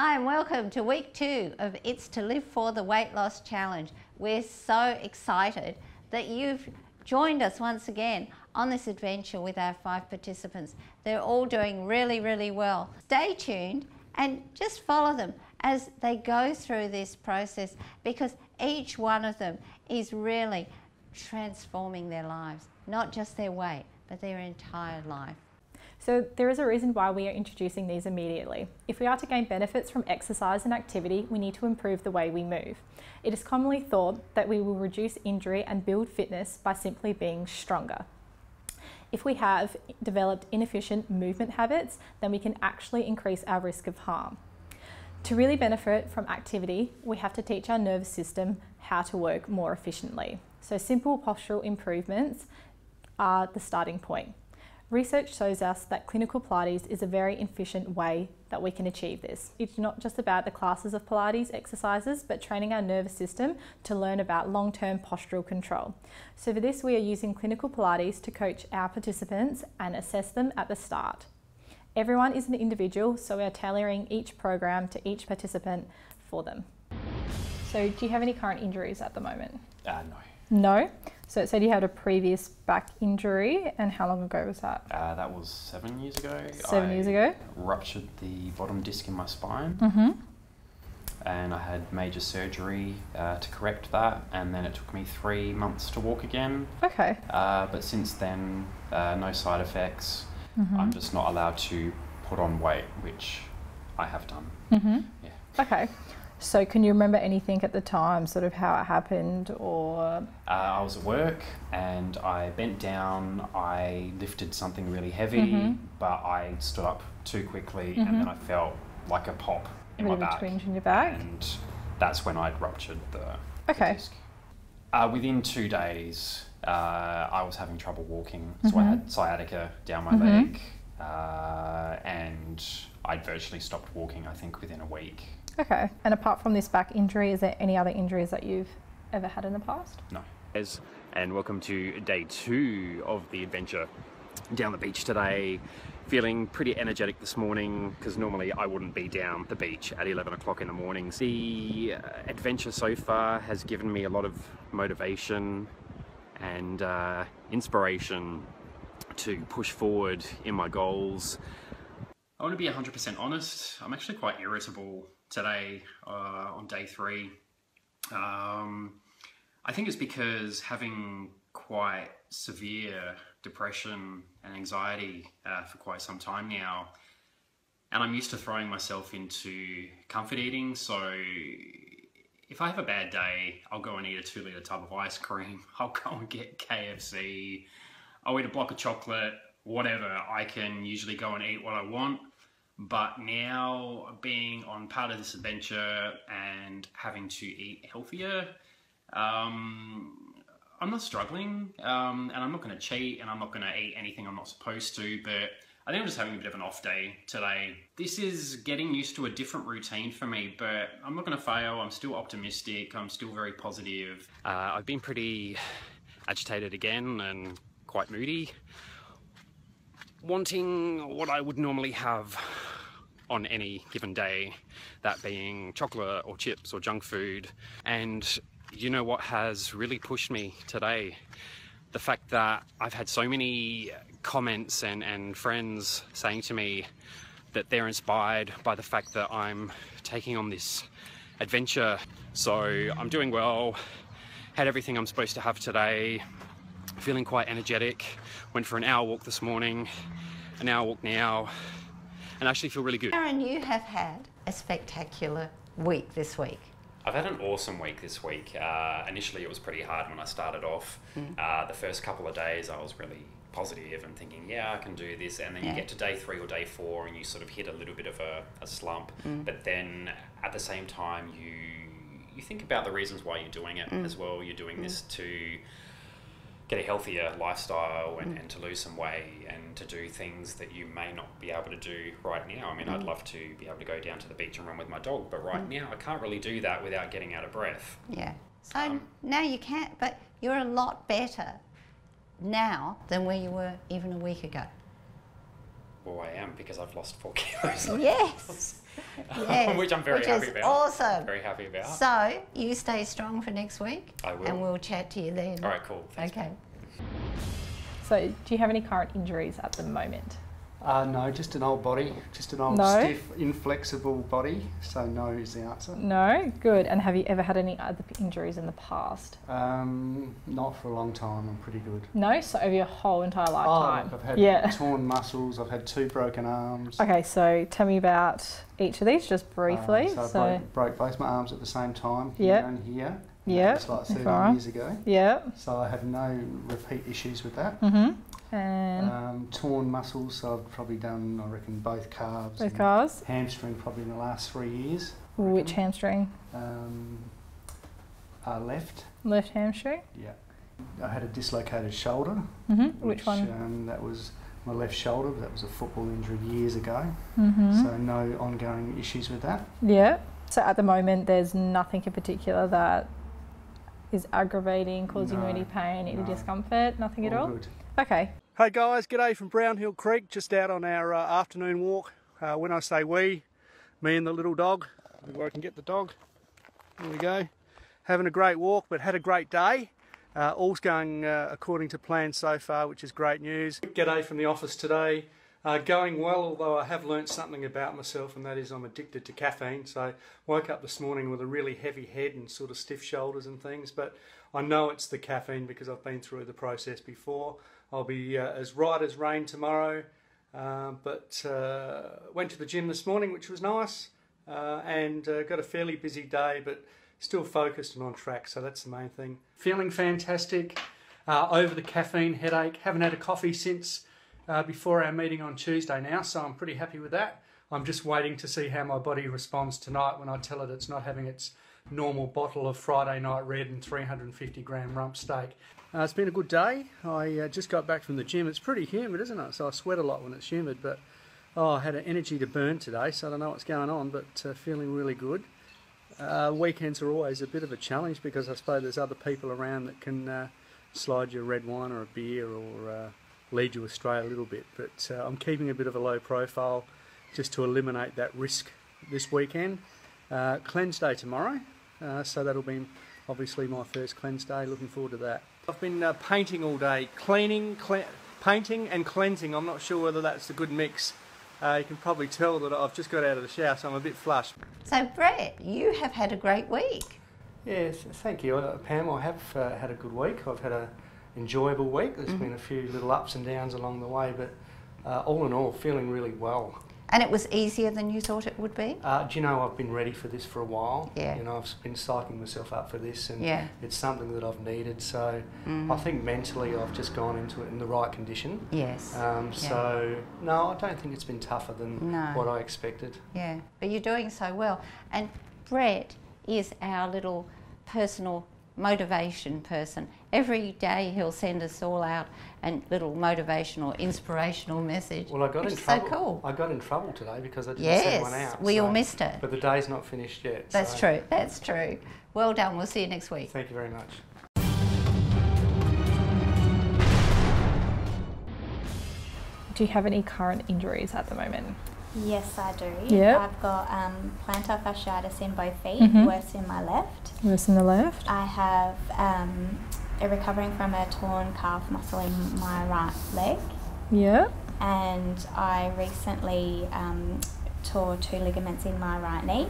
Hi and welcome to week 2 of It's To Live For, the weight loss challenge. We're so excited that you've joined us once again on this adventure with our 5 participants. They're all doing really, really well. Stay tuned and just follow them as they go through this process, because each one of them is really transforming their lives, not just their weight, but their entire life. So there is a reason why we are introducing these immediately. If we are to gain benefits from exercise and activity, we need to improve the way we move. It is commonly thought that we will reduce injury and build fitness by simply being stronger. If we have developed inefficient movement habits, then we can actually increase our risk of harm. To really benefit from activity, we have to teach our nervous system how to work more efficiently. So simple postural improvements are the starting point. Research shows us that clinical Pilates is a very efficient way that we can achieve this. It's not just about the classes of Pilates exercises, but training our nervous system to learn about long-term postural control. So for this, we are using clinical Pilates to coach our participants and assess them at the start. Everyone is an individual, so we are tailoring each program to each participant for them. So do you have any current injuries at the moment? No. So it said you had a previous back injury, and how long ago was that? That was 7 years ago. Seven years ago? Ruptured the bottom disc in my spine. And I had major surgery to correct that, and then it took me 3 months to walk again. Okay. But since then, no side effects. I'm just not allowed to put on weight, which I have done. Yeah. Okay. So can you remember anything at the time, sort of how it happened, or...? I was at work and I bent down, I lifted something really heavy, but I stood up too quickly and then I felt like a pop in my back. A twinge in your back? And that's when I'd ruptured the disc. Within 2 days, I was having trouble walking, so I had sciatica down my leg, and I'd virtually stopped walking, I think, within a week. Okay, and apart from this back injury, is there any other injuries that you've ever had in the past? No. And welcome to day 2 of the adventure down the beach today. Feeling pretty energetic this morning, because normally I wouldn't be down the beach at 11 o'clock in the morning. The adventure so far has given me a lot of motivation and inspiration to push forward in my goals. I want to be 100% honest, I'm actually quite irritable today on day 3. I think it's because having quite severe depression and anxiety for quite some time now, and I'm used to throwing myself into comfort eating, so if I have a bad day, I'll go and eat a 2-litre tub of ice cream, I'll go and get KFC, I'll eat a block of chocolate, whatever. I can usually go and eat what I want. But now, being on part of this adventure and having to eat healthier, I'm not struggling, and I'm not going to cheat, and I'm not going to eat anything I'm not supposed to, but I think I'm just having a bit of an off day today. This is getting used to a different routine for me, but I'm not going to fail. I'm still optimistic. I'm still very positive. I've been pretty agitated again and quite moody, wanting what I would normally have on any given day, that being chocolate or chips or junk food. And you know what has really pushed me today? The fact that I've had so many comments and friends saying to me that they're inspired by the fact that I'm taking on this adventure. So I'm doing well, had everything I'm supposed to have today, feeling quite energetic. Went for an hour walk this morning, an hour walk now, and I actually feel really good. Aaron, you have had a spectacular week this week. I've had an awesome week this week. Initially it was pretty hard when I started off. The first couple of days I was really positive and thinking, yeah, I can do this, and then you get to day 3 or day 4 and you sort of hit a little bit of a slump, but then at the same time you think about the reasons why you're doing it as well. You're doing this to get a healthier lifestyle and to lose some weight and to do things that you may not be able to do right now. I mean, I'd love to be able to go down to the beach and run with my dog, but right now I can't really do that without getting out of breath. Yeah, so now you can't, but you're a lot better now than where you were even a week ago. Well, I am, because I've lost 4 kilos. Yes. yes, which I'm very happy about. Awesome. Very happy about. So you stay strong for next week. I will. And we'll chat to you then. All right, cool. Thanks, okay. So do you have any current injuries at the moment? No, just an old body, just an old stiff, inflexible body. So no is the answer. No, good. And have you ever had any other injuries in the past? Not for a long time. I'm pretty good. No, so over your whole entire lifetime. Oh, I've had torn muscles. I've had 2 broken arms. Okay, so tell me about each of these just briefly. So I broke both my arms at the same time. Yep. Here and here. Yeah. It's like 13 years ago. Yeah. So I have no repeat issues with that. Mm-hmm. And torn muscles, so I've probably done, I reckon, both calves. Both calves. Hamstring probably in the last 3 years. Which hamstring? Left. Left hamstring? Yeah. I had a dislocated shoulder. Mm-hmm. Which one? That was my left shoulder, but that was a football injury years ago. Mm-hmm. So no ongoing issues with that. Yeah. So at the moment, there's nothing in particular that is aggravating, causing you any pain, any discomfort, nothing at all? Good. Okay. Hey guys, g'day from Brownhill Creek, just out on our afternoon walk. When I say we, me and the little dog, where I can get the dog, there we go. Having a great walk, but had a great day. All's going according to plan so far, which is great news. G'day from the office today. Going well, although I have learnt something about myself, and that is I'm addicted to caffeine. So woke up this morning with a really heavy head and sort of stiff shoulders and things, but I know it's the caffeine because I've been through the process before. I'll be as right as rain tomorrow, but went to the gym this morning, which was nice, and got a fairly busy day, but still focused and on track, so that's the main thing. Feeling fantastic, over the caffeine headache, haven't had a coffee since before our meeting on Tuesday now, so I'm pretty happy with that. I'm just waiting to see how my body responds tonight when I tell it it's not having its normal bottle of Friday night red and 350-gram rump steak. It's been a good day. I just got back from the gym. It's pretty humid, isn't it? So I sweat a lot when it's humid, but I had an energy to burn today, so I don't know what's going on, but feeling really good. Weekends are always a bit of a challenge because I suppose there's other people around that can slide you a red wine or a beer or lead you astray a little bit, but I'm keeping a bit of a low profile just to eliminate that risk this weekend. Cleanse day tomorrow, so that'll be obviously my first cleanse day, looking forward to that. I've been painting all day, painting and cleansing. I'm not sure whether that's a good mix. You can probably tell that I've just got out of the shower, so I'm a bit flushed. So Brett, you have had a great week. Yes, thank you, Pam. I have had a good week. I've had an enjoyable week. There's been a few little ups and downs along the way, but all in all, feeling really well. And it was easier than you thought it would be? Do you know, I've been ready for this for a while. Yeah. You know, I've been psyching myself up for this, and it's something that I've needed. So I think mentally I've just gone into it in the right condition. Yes. So, no, I don't think it's been tougher than what I expected. Yeah, but you're doing so well. And Brett is our little personal motivation person. Every day he'll send us all out a little motivational, inspirational message. Well, I got in trouble. So cool. I got in trouble today because I didn't send one out. We all missed it. But the day's not finished yet. That's true. That's true. Well done. We'll see you next week. Thank you very much. Do you have any current injuries at the moment? Yes, I do. Yep. I've got plantar fasciitis in both feet, worse in my left. Worse in the left. I have recovering from a torn calf muscle in my right leg. Yeah. And I recently tore 2 ligaments in my right knee,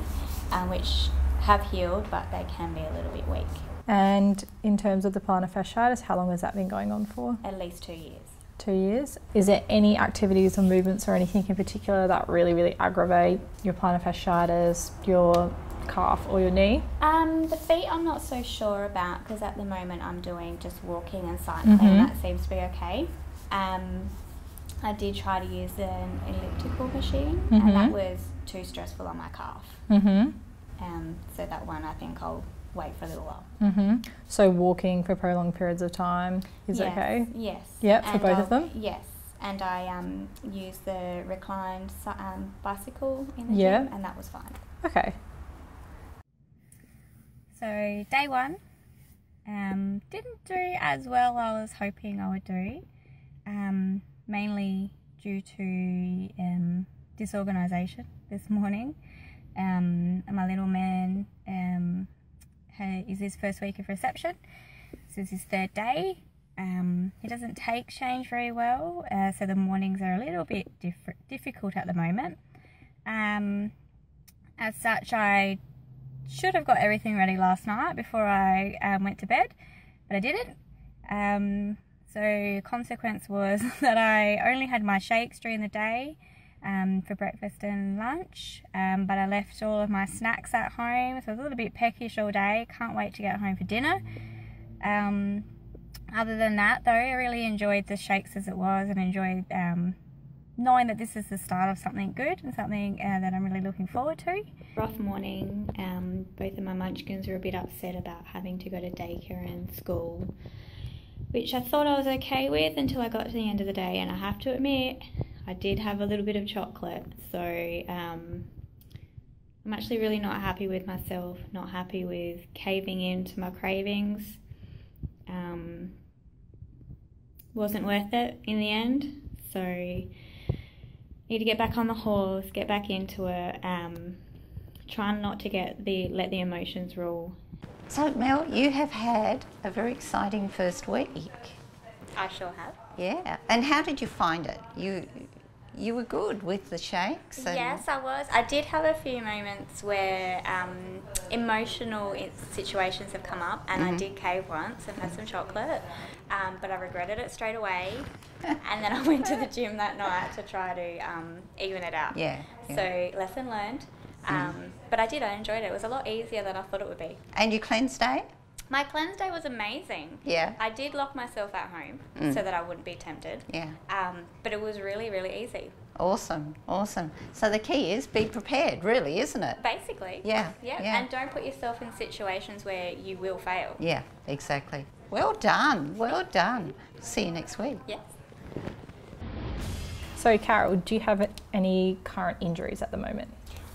which have healed, but they can be a little bit weak. And in terms of the plantar fasciitis, how long has that been going on for? At least 2 years. 2 years. Is there any activities or movements or anything in particular that really, really aggravate your plantar fasciitis, your calf or your knee? The feet I'm not so sure about because at the moment I'm doing just walking and cycling. That seems to be okay. I did try to use an elliptical machine and that was too stressful on my calf. So that one I think I'll wait for a little while. So walking for prolonged periods of time is okay? Yes. Yep, for both of them? Yes. And I used the reclined bicycle in the gym and that was fine. Okay. So day 1, didn't do as well as I was hoping I would do, mainly due to disorganisation this morning. my little man, is his first week of reception. This is his third day. He doesn't take change very well, so the mornings are a little bit difficult at the moment. As such, I should have got everything ready last night before I went to bed, but I didn't. So consequence was that I only had my shakes during the day for breakfast and lunch, but I left all of my snacks at home, so I was a little bit peckish all day. Can't wait to get home for dinner. Other than that though, I really enjoyed the shakes as it was, and enjoyed knowing that this is the start of something good and something that I'm really looking forward to. Rough morning. Both of my munchkins were a bit upset about having to go to daycare and school, which I thought I was okay with until I got to the end of the day, and I have to admit I did have a little bit of chocolate. So I'm actually really not happy with myself, not happy with caving into my cravings. Wasn't worth it in the end, so need to get back on the horse, get back into it, try not to let the emotions rule. So Mel, you have had a very exciting first week. I sure have. Yeah, and how did you find it? You were good with the shakes. And yes, I was. I did have a few moments where emotional situations have come up, and I did cave once and had some chocolate, but I regretted it straight away. And then I went to the gym that night to try to even it out. Yeah, yeah. So lesson learned. But I did. I enjoyed it. It was a lot easier than I thought it would be. And your cleanse day? My cleanse day was amazing. Yeah. I did lock myself at home so that I wouldn't be tempted. Yeah. But it was really, really easy. Awesome, awesome. So the key is be prepared, really, isn't it? Basically. Yeah. Yeah. Yeah. And don't put yourself in situations where you will fail. Yeah, exactly. Well done, well done. See you next week. Yes. So Carol, do you have any current injuries at the moment?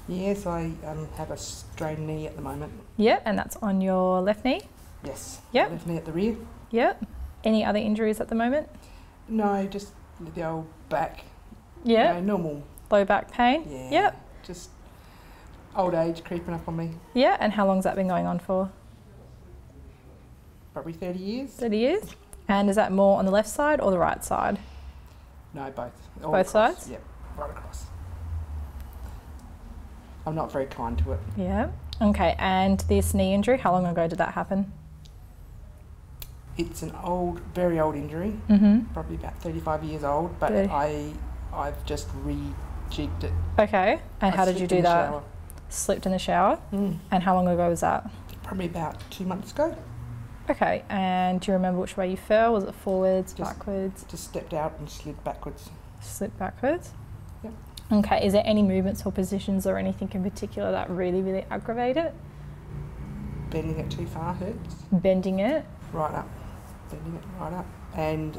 Yes, I have a strained knee at the moment. Yeah, and that's on your left knee? Yes. Yep. Left knee at the rear. Yep. Any other injuries at the moment? No, just the old back. Yeah. You know, normal. Low back pain? Yeah. Yep. Just old age creeping up on me. Yeah, and how long's that been going on for? Probably 30 years. 30 years? And is that more on the left side or the right side? No, both. All both across. Sides? Yep, right across. I'm not very kind to it. Yeah. Okay, and this knee injury, how long ago did that happen? It's an old, very old injury, probably about 35 years old, but I've just rejigged it. Okay, and how did you do that? Shower. Slipped in the shower? And how long ago was that? Probably about 2 months ago. Okay, and do you remember which way you fell? Was it forwards, backwards? Just stepped out and slid backwards. Slipped backwards? Yep. Okay, is there any movements or positions or anything in particular that really, really aggravate it? Bending it too far hurts. Bending it? Right up. Bending it right up. And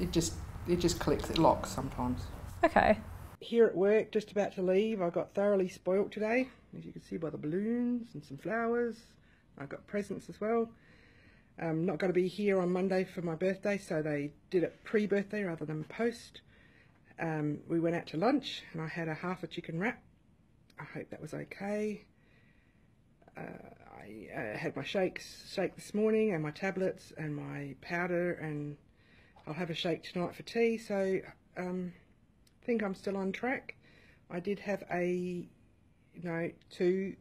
it just clicks, it locks sometimes. Okay. Here at work, just about to leave, I got thoroughly spoilt today, as you can see by the balloons and some flowers. I got presents as well. I'm not going to be here on Monday for my birthday, so they did it pre-birthday rather than post. We went out to lunch and I had half a chicken wrap. I hope that was okay. I had my shake this morning, and my tablets and my powder, and I'll have a shake tonight for tea, so I think I'm still on track. I did have two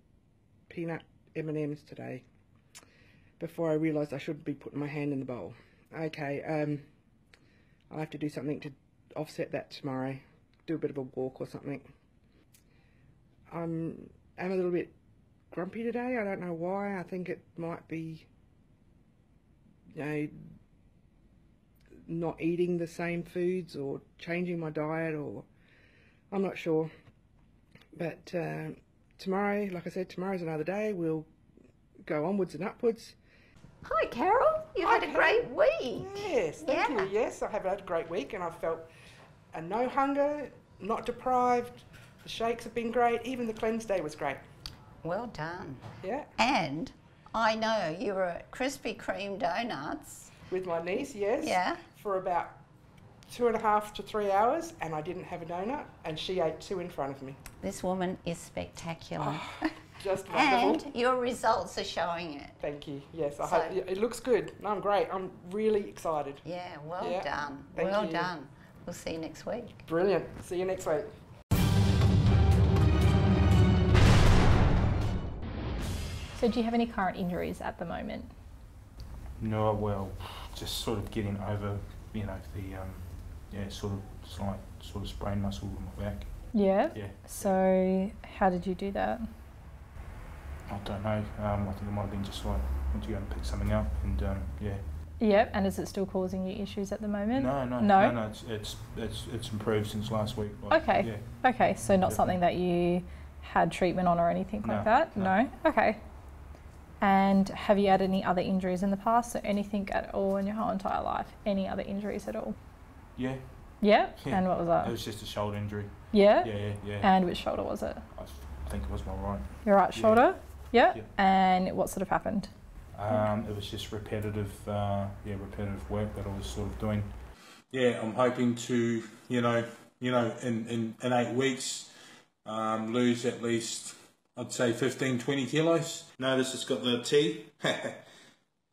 peanut M&Ms today before I realised I shouldn't be putting my hand in the bowl. Okay, I'll have to do something to offset that tomorrow, do a bit of a walk or something. I'm a little bit grumpy today. I don't know why. I think it might be, not eating the same foods or changing my diet, or I'm not sure. But tomorrow, like I said, tomorrow's another day. We'll go onwards and upwards. Hi Carol, you've had a great week. Yes, thank you. Yes, I have had a great week, and I've felt no hunger, not deprived. The shakes have been great. Even the cleanse day was great. Well done. Yeah. And I know you were at Krispy Kreme Donuts. With my niece, yes. Yeah. For about 2.5 to 3 hours and I didn't have a donut, and she ate two in front of me. This woman is spectacular. Oh, just wonderful. And your results are showing it. Thank you. Yes, I hope it looks good. I'm great. I'm really excited. Yeah, well done. Thank you. Well done. We'll see you next week. Brilliant. See you next week. So do you have any current injuries at the moment? No, well, just sort of getting over, you know, the sort of sprained muscle in my back. Yeah? Yeah. So how did you do that? I don't know. I think it might have been just like, once you go and pick something up and, yeah. Yep, and is it still causing you issues at the moment? No, it's improved since last week. Like, okay, yeah. Okay, so not something that you had treatment on or anything like that? No. Okay. And have you had any other injuries in the past? So anything at all in your whole entire life? Any other injuries at all? Yeah. Yeah? Yeah. And what was that? It was just a shoulder injury. Yeah? Yeah, yeah, yeah. And which shoulder was it? I think it was my right. Your right shoulder? Yeah. Yeah. And what sort of happened? It was just repetitive, repetitive work that I was sort of doing. Yeah, I'm hoping to, in 8 weeks, lose at least, I'd say 15, 20 kilos. Notice it's got the T.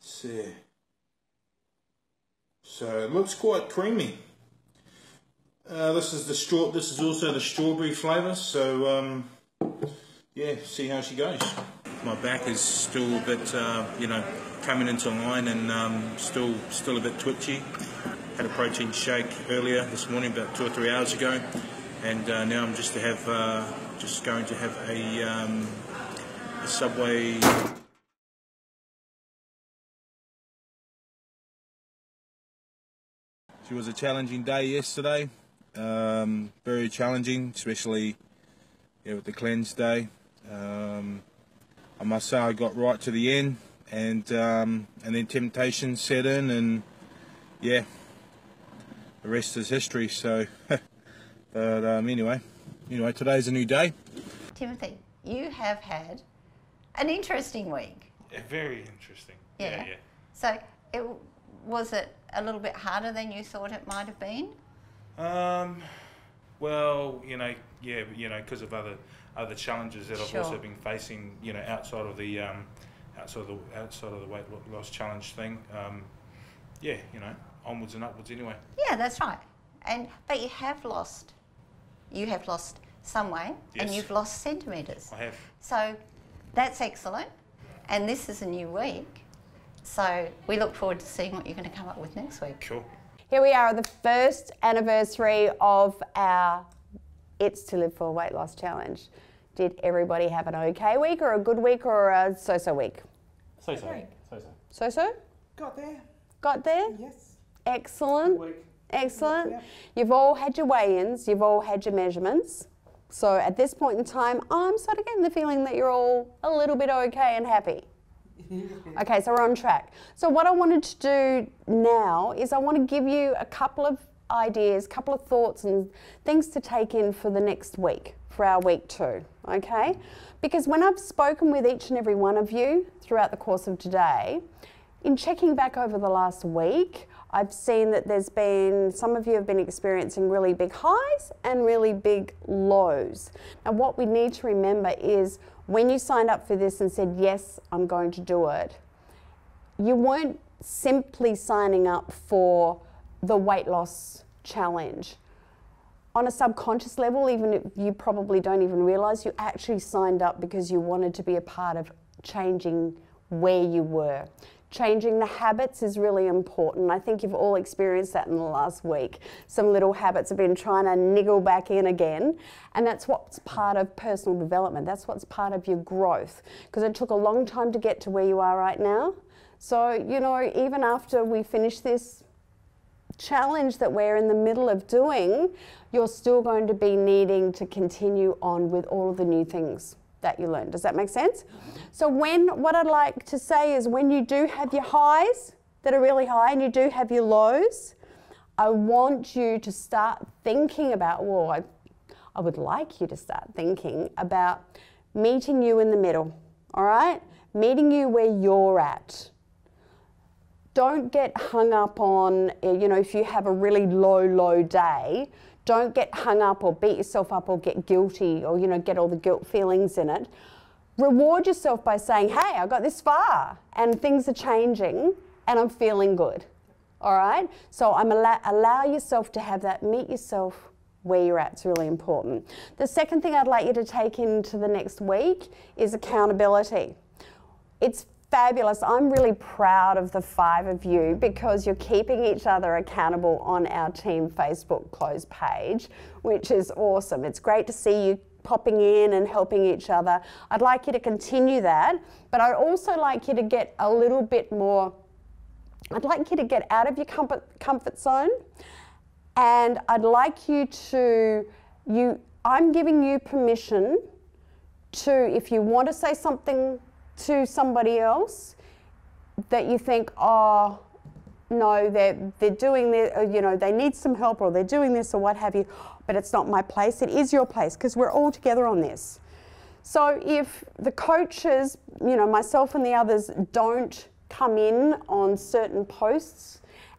So it looks quite creamy. This is the This is also the strawberry flavour. So yeah, see how she goes. My back is still a bit, coming into line and still a bit twitchy. Had a protein shake earlier this morning, about 2 or 3 hours ago, and now I'm just to have, a Subway. It was a challenging day yesterday, very challenging, especially with the cleanse day. I must say I got right to the end, and then temptation set in, and yeah, the rest is history. So, but anyway, today's a new day. Timothy, you have had an interesting week. Yeah, very interesting. Yeah. Yeah. So, was it a little bit harder than you thought it might have been? Well, because of other challenges that I've also been facing, outside of the outside of the weight loss challenge thing, onwards and upwards anyway. Yeah, that's right. But you have lost some weight, yes. And you've lost centimetres. I have. So that's excellent, and this is a new week. So we look forward to seeing what you're going to come up with next week. Sure. Here we are at the first anniversary of our It's to Live For weight loss challenge. Did everybody have an okay week or a good week or a so-so week? So-so. So-so? Got there. Got there? Yes. Excellent. Good week. Excellent. Yes, yeah. You've all had your weigh-ins. You've all had your measurements. So at this point in time, I'm sort of getting the feeling that you're all a little bit okay and happy. Okay, so we're on track. So what I wanted to do now is I want to give you a couple of ideas, couple of thoughts and things to take in for the next week, for our week 2, okay? Because when I've spoken with each and every one of you throughout the course of today, in checking back over the last week, I've seen that there's been, some of you have been experiencing really big highs and really big lows. And what we need to remember is when you signed up for this and said, yes, I'm going to do it, you weren't simply signing up for the weight loss challenge. On a subconscious level, even if you probably don't even realise, you actually signed up because you wanted to be a part of changing where you were. Changing the habits is really important. I think you've all experienced that in the last week. Some little habits have been trying to niggle back in again, and that's what's part of personal development. That's what's part of your growth, because it took a long time to get to where you are right now. So, even after we finish this challenge that we're in the middle of doing, you're still going to be needing to continue on with all of the new things that you learn. Does that make sense? So what I'd like to say is when you do have your highs that are really high and you do have your lows, I want you to start thinking about, well, I would like you to start thinking about meeting you in the middle, all right? Meeting you where you're at. Don't get hung up on, you know, if you have a really low day, don't get hung up or beat yourself up or get guilty or, you know, get all the guilt feelings in it. Reward yourself by saying, hey, I got this far and things are changing and I'm feeling good, all right? So allow yourself to have that, meet yourself where you're at is really important. The second thing I'd like you to take into the next week is accountability. It's fabulous. I'm really proud of the 5 of you because you're keeping each other accountable on our team Facebook closed page, which is awesome. It's great to see you popping in and helping each other. I'd like you to continue that, but I'd also like you to get a little bit more, I'd like you to get out of your comfort zone, and I'd like you to, I'm giving you permission to, if you want to say something to somebody else that you think, oh, no, they're doing this, you know, they need some help or they're doing this or what have you, but it's not my place. It is your place because we're all together on this. So if the coaches, you know, myself and the others don't come in on certain posts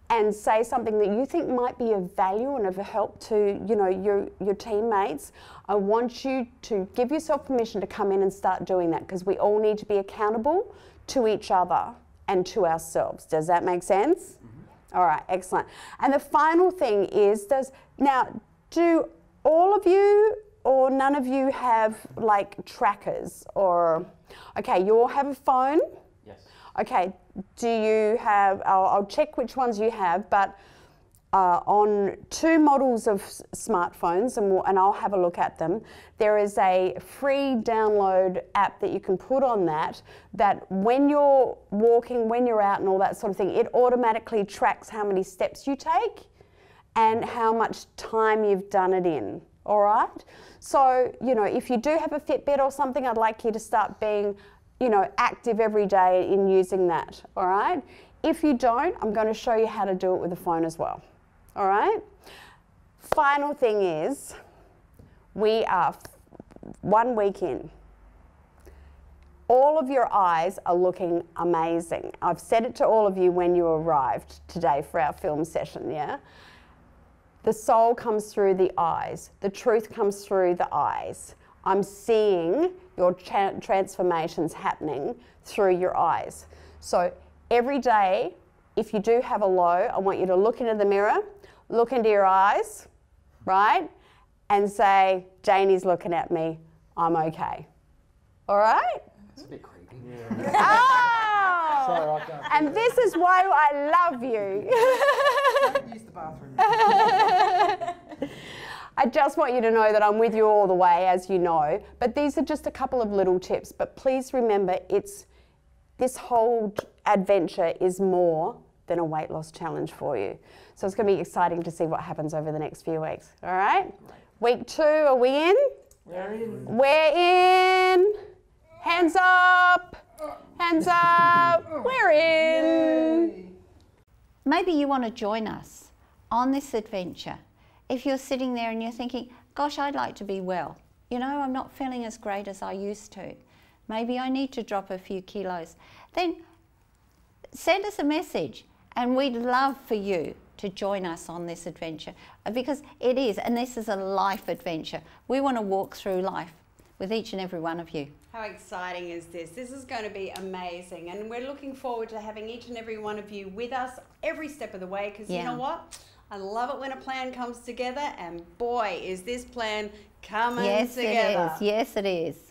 and say something that you think might be of value and of help to, you know, your teammates, I want you to give yourself permission to come in and start doing that because we all need to be accountable to each other and to ourselves. Does that make sense? Mm-hmm. All right, excellent. And the final thing is, do all of you or none of you have like trackers or, okay, you all have a phone? Yes. Okay, do you have, I'll check which ones you have, but on 2 models of smartphones, and I'll have a look at them, there is a free download app that you can put on that when you're walking, when you're out and all that sort of thing, it automatically tracks how many steps you take and how much time you've done it in. All right? So, you know, if you do have a Fitbit or something, I'd like you to start being, you know, active every day in using that, all right? If you don't, I'm going to show you how to do it with the phone as well, all right? Final thing is, we are 1 week in. All of your eyes are looking amazing. I've said it to all of you when you arrived today for our film session, yeah? The soul comes through the eyes. The truth comes through the eyes. I'm seeing your transformations happening through your eyes. So every day, if you do have a low, I want you to look into the mirror, look into your eyes, right? And say, Janie's looking at me, I'm okay. All right? That's a bit creepy. Yeah. Oh! Sorry, I can't and this is why I love you. Don't use the bathroom. I just want you to know that I'm with you all the way, as you know, but these are just a couple of little tips. But please remember, this whole adventure is more than a weight loss challenge for you. So it's going to be exciting to see what happens over the next few weeks. All right? Week 2, are we in? We're in. We're in. Hands up. Hands up. We're in. Yay. Maybe you want to join us on this adventure. If you're sitting there and you're thinking, gosh, I'd like to be well. You know, I'm not feeling as great as I used to. Maybe I need to drop a few kilos. Then send us a message and we'd love for you to join us on this adventure because it is, and this is a life adventure. We want to walk through life with each and every one of you. How exciting is this? This is going to be amazing, and we're looking forward to having each and every one of you with us every step of the way because you know what? I love it when a plan comes together, and boy, is this plan coming together. Yes, it is. Yes, it is.